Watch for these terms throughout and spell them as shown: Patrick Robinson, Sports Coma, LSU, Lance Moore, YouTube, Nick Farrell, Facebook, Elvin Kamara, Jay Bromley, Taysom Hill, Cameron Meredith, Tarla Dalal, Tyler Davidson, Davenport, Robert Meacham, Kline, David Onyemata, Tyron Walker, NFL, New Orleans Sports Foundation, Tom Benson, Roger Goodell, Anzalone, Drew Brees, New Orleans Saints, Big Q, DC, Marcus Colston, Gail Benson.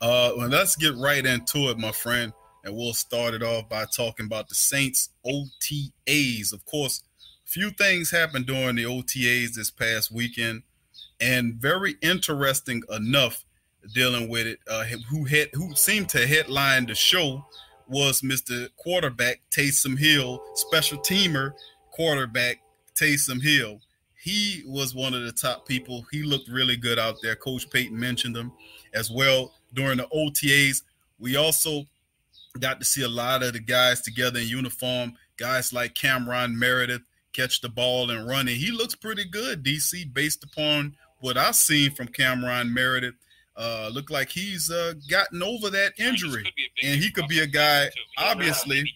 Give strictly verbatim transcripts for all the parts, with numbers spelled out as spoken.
Uh, well, let's get right into it, my friend. And we'll start it off by talking about the Saints O T As. Of course, a few things happened during the O T As this past weekend, and very interesting enough dealing with it. Uh, who had, who seemed to headline the show was Mister Quarterback Taysom Hill, special teamer quarterback Taysom Hill. He was one of the top people. He looked really good out there. Coach Payton mentioned him as well during the O T As. We also got to see a lot of the guys together in uniform, guys like Cameron Meredith catch the ball and run it. He looks pretty good, D C, based upon what I've seen from Cameron Meredith. Uh, look like he's uh, gotten over that injury, and he could be a guy, obviously,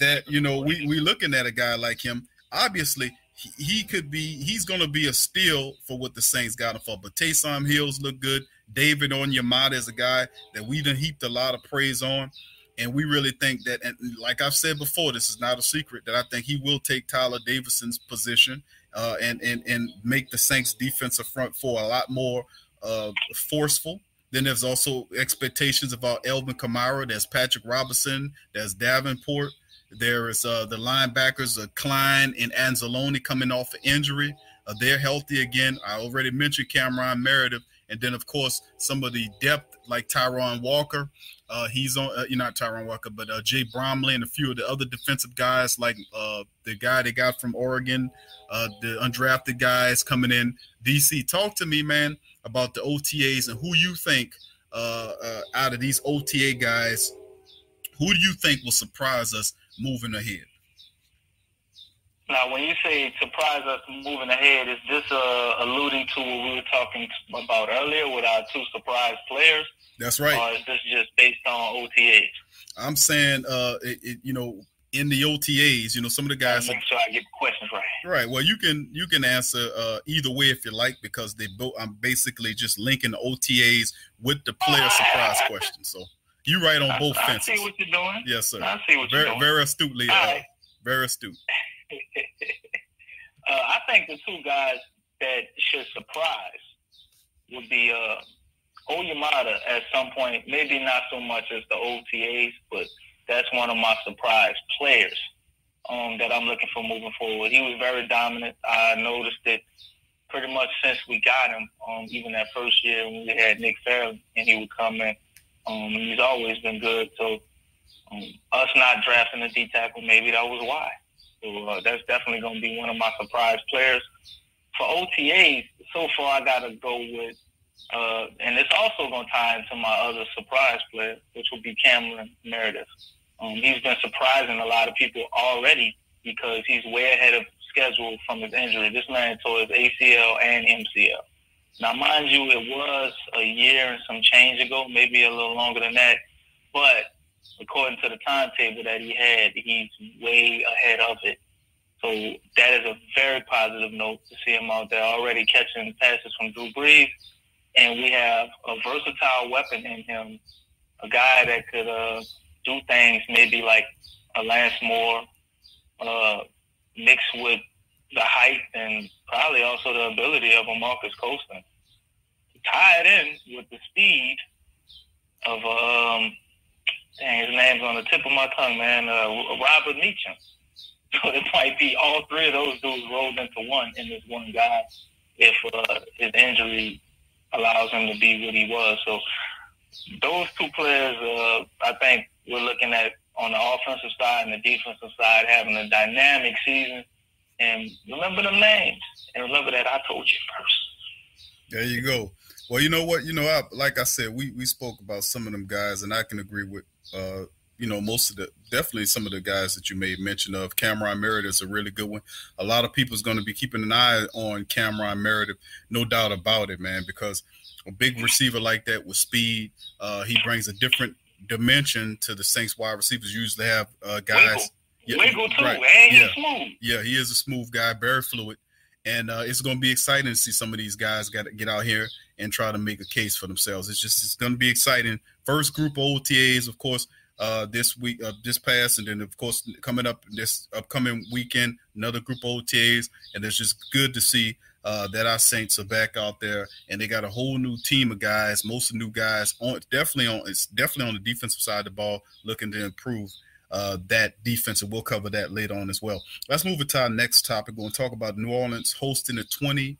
that, you know, we we looking at a guy like him. Obviously, he, he could be, he's going to be a steal for what the Saints got him for. But Taysom Hill's look good. David Onyemata is a guy that we done heaped a lot of praise on, and we really think that, and like I've said before, this is not a secret, that I think he will take Tyler Davidson's position uh, and, and, and make the Saints defensive front four a lot more Uh, forceful. Then there's also expectations about Elvin Kamara. There's Patrick Robinson. There's Davenport. There is uh, the linebackers, uh, Kline and Anzalone coming off an injury. Uh, they're healthy again. I already mentioned Cameron Meredith. And then, of course, some of the depth like Tyron Walker. Uh, he's on, uh, you're not Tyron Walker, but uh, Jay Bromley and a few of the other defensive guys like uh, the guy they got from Oregon, uh, the undrafted guys coming in. D C, talk to me, man, about the O T As and who you think uh, uh, out of these O T A guys, who do you think will surprise us moving ahead? Now, when you say surprise us moving ahead, is this uh, alluding to what we were talking about earlier with our two surprise players? That's right. Or is this just based on O T As? I'm saying, uh, it, it, you know, in the O T As, you know, some of the guys. Make sure I get the questions right. Right. Well, you can you can answer uh, either way if you like, because they both. I'm basically just linking the O T As with the player surprise question. So you right on both fences. I see what you're doing. Yes, sir. I see what you're very, doing. Very astutely. Right. Uh, very astute. uh, I think the two guys that should surprise would be uh, Onyemata at some point. Maybe not so much as the O T As, but that's one of my surprise players um, that I'm looking for moving forward. He was very dominant. I noticed it pretty much since we got him, um, even that first year when we had Nick Farrell and he would come in. Um, and he's always been good. So um, us not drafting a D tackle, maybe that was why. So uh, that's definitely going to be one of my surprise players. For O T As, so far I got to go with, uh, and it's also going to tie into my other surprise player, which will be Cameron Meredith. Um, he's been surprising a lot of people already because he's way ahead of schedule from his injury. This man tore his A C L and M C L. Now, mind you, it was a year and some change ago, maybe a little longer than that, but according to the timetable that he had, he's way ahead of it. So that is a very positive note to see him out there already catching passes from Drew Brees. And we have a versatile weapon in him, a guy that could uh, do things maybe like a Lance Moore uh, mixed with the height and probably also the ability of a Marcus Colston. Tie it in with the speed of um, dang, his name's on the tip of my tongue, man. Uh, Robert Meacham. So it might be all three of those dudes rolled into one in this one guy if uh, his injury allows him to be what he was. So those two players, uh, I think we're looking at on the offensive side and the defensive side having a dynamic season. And remember the names. And remember that I told you first. There you go. Well, you know what? You know, I, like I said, we, we spoke about some of them guys, and I can agree with, uh, you know, most of the – definitely some of the guys that you made mention of. Cameron Meredith is a really good one. A lot of people is going to be keeping an eye on Cameron Meredith, no doubt about it, man, because a big receiver like that with speed, uh, he brings a different dimension to the Saints wide receivers. Usually have uh, guys – Yeah, Wiggle too, right. and yeah. he's smooth. Yeah, he is a smooth guy, very fluid. And uh, it's going to be exciting to see some of these guys got to get out here and try to make a case for themselves. It's just it's going to be exciting. First group of O T As, of course, uh, this week, uh, this past, and then of course coming up this upcoming weekend, another group of O T As, and it's just good to see uh, that our Saints are back out there, and they got a whole new team of guys, most new guys on definitely on it's definitely on the defensive side of the ball, looking to improve uh, that defense, and we'll cover that later on as well. Let's move to our next topic. We're going to talk about New Orleans hosting the twenty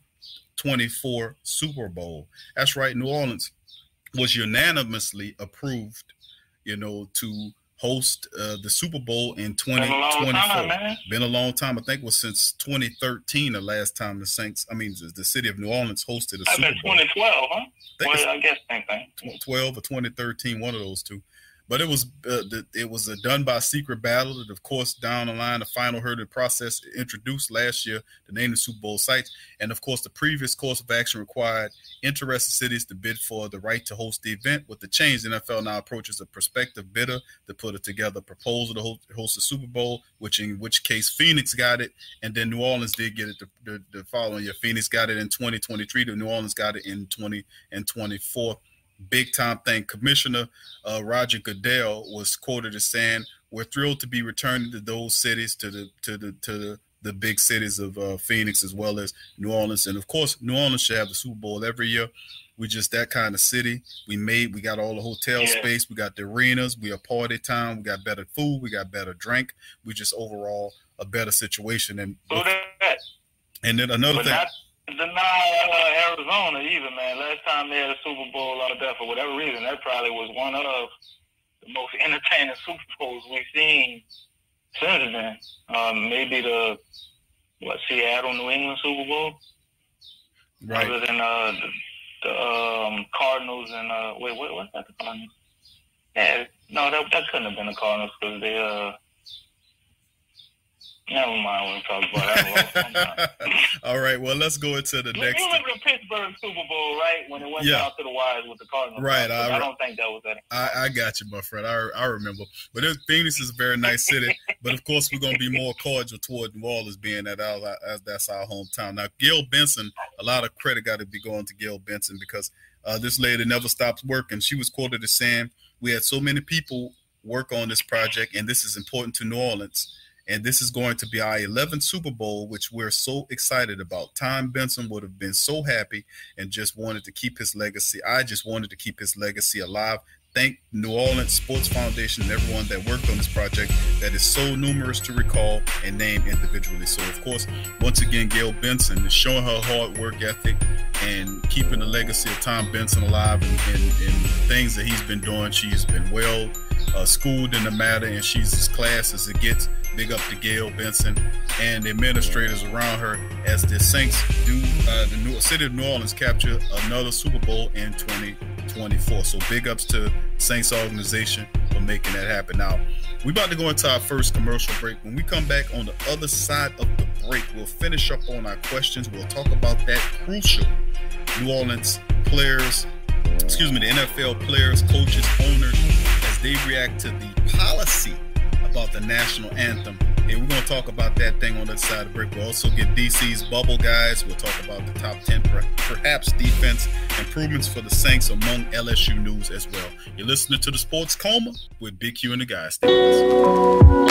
twenty-four Super Bowl. That's right, New Orleans was unanimously approved, you know, to host uh, the Super Bowl in twenty twenty-four. Been a long time, Been a long time. I think it was since twenty thirteen, the last time the Saints, I mean, the city of New Orleans hosted a I Super Bowl. twenty twelve, huh? I, well, I guess same thing. twenty twelve or twenty thirteen, one of those two. But it was uh, the, it was a done by secret battle. That, of course, down the line, the final hurdle process introduced last year to name the Super Bowl sites, and of course, the previous course of action required interested cities to bid for the right to host the event. With the change, the N F L now approaches a prospective bidder to put it together a proposal to host, host the Super Bowl, which in which case Phoenix got it, and then New Orleans did get it the, the, the following year. Phoenix got it in twenty twenty-three. The New Orleans got it in twenty twenty-four. Big time thing. Commissioner uh, Roger Goodell was quoted as saying, "We're thrilled to be returning to those cities, to the to the to the, the big cities of uh, Phoenix as well as New Orleans." And of course, New Orleans should have the Super Bowl every year. We're just that kind of city. We made. We got all the hotel yeah. space. We got the arenas. We are party town. We got better food. We got better drink. We just overall a better situation. And so that, and then another thing. That deny uh, Arizona either, man. Last time they had a Super Bowl out of that, for whatever reason, that probably was one of the most entertaining Super Bowls we've seen since then. Um, maybe the what Seattle, New England Super Bowl, right? Other than uh, the, the um, Cardinals and uh, wait, what was that? The Cardinals? Yeah, no, that that couldn't have been the Cardinals because they uh. Never mind when we talk about that. All right, well, let's go into the you next. You remember the Pittsburgh Super Bowl, right? When it went yeah. down to the wires with the Cardinals. Right. I, I don't think that was that. I, I got you, my friend. I, I remember. But it, Phoenix is a very nice city. But, of course, we're going to be more cordial toward New Orleans being that our, that's our hometown. Now, Gail Benson, a lot of credit got to be going to Gail Benson because uh, this lady never stops working. She was quoted as saying, "We had so many people work on this project, and this is important to New Orleans. And this is going to be our eleventh Super Bowl, which we're so excited about. Tom Benson would have been so happy and just wanted to keep his legacy. I just wanted to keep his legacy alive. Thank New Orleans Sports Foundation and everyone that worked on this project that is so numerous to recall and name individually." So, of course, once again, Gail Benson is showing her hard work ethic and keeping the legacy of Tom Benson alive and, and, and things that he's been doing. She's been well uh, schooled in the matter, and she's as class as it gets. Big up to Gail Benson and the administrators around her as the Saints do uh, the New- city of New Orleans capture another Super Bowl in twenty twenty-four. So big ups to Saints organization for making that happen. Now, we're about to go into our first commercial break. When we come back on the other side of the break, we'll finish up on our questions. We'll talk about that crucial New Orleans players, excuse me, the N F L players, coaches, owners, as they react to the policy about the national anthem. And we're going to talk about that thing on the side of the break. We'll also get D C's bubble guys. We'll talk about the top ten, perhaps defense improvements for the Saints among L S U news as well. You're listening to the Sports Coma with Big Q and the guys. Stay with us.